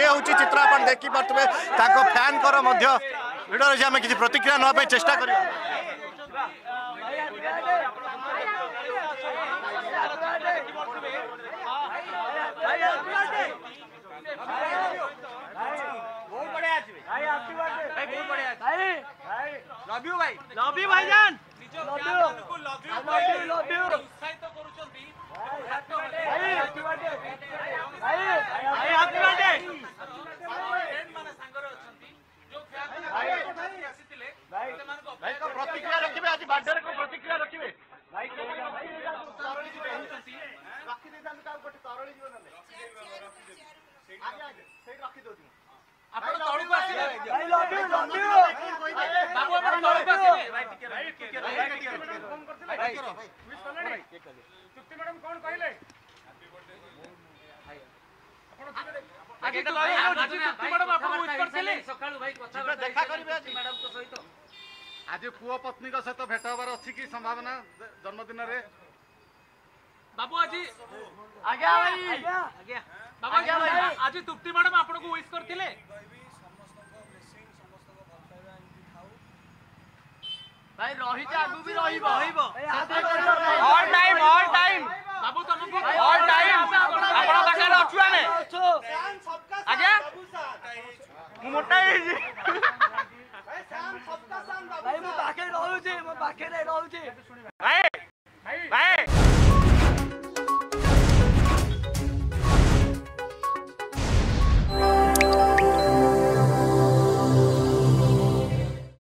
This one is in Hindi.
ये हूँ चित्र आप देखिपे फैन भिड रही आम किसी प्रतिक्रिया नाप चेष्टा कर चुप्ति मैडम कौन कहले आज पुओ पत्नी सहित भेट हबार अच्छी की संभावना जन्मदिन बाबू आज आज तृप्ति मैडम आपको विश करथिले भाई रही आगु भी ऑल टाइम बाबू तुमको ऑल टाइम आपण पाकर अछु आमे फैन सबका आगे मु मोटा हे जी भाई फैन सबका सान बाबू भाई मु बाके रहू छी भाई